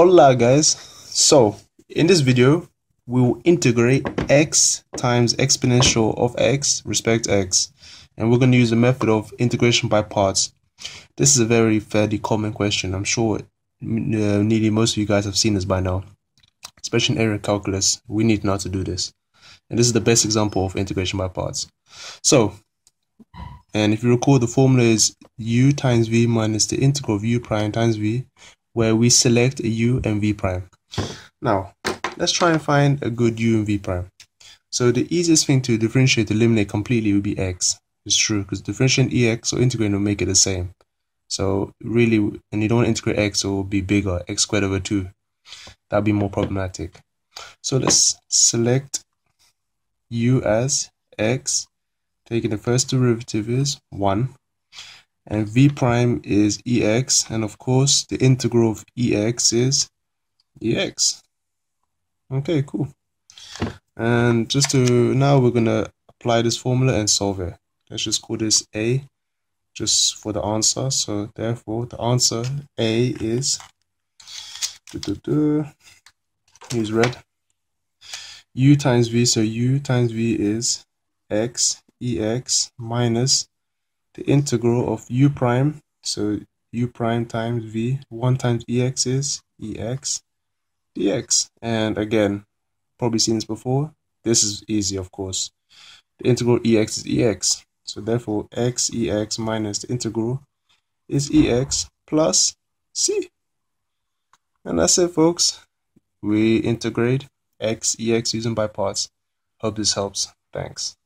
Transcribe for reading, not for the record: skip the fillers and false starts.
Hola guys, so in this video we will integrate x times exponential of x respect x, and we're going to use the method of integration by parts. This is a very fairly common question. I'm sure nearly most of you guys have seen this by now, especially in area calculus. We need now to do this, and this is the best example of integration by parts. So, and if you recall, the formula is u times v minus the integral of u prime times v, where we select a u and v prime. Now, let's try and find a good u and v prime. So the easiest thing to differentiate, eliminate completely, would be x. It's true, because differentiating ex or integrating will make it the same. So really, and you don't want to integrate x, so it will be bigger, x squared over 2. That would be more problematic. So let's select u as x, taking the first derivative is 1. And v prime is ex, and of course the integral of ex is ex. Okay, cool. And just to, now we're gonna apply this formula and solve it. Let's just call this a, just for the answer. So therefore the answer a is use red, u times v. So u times v is x ex minus the integral of u prime, so u prime times v, 1 times ex is ex dx. And again, probably seen this before, this is easy of course. The integral ex is ex, so therefore x ex minus the integral is ex plus c. And that's it folks, we integrate x ex using by parts. Hope this helps, thanks.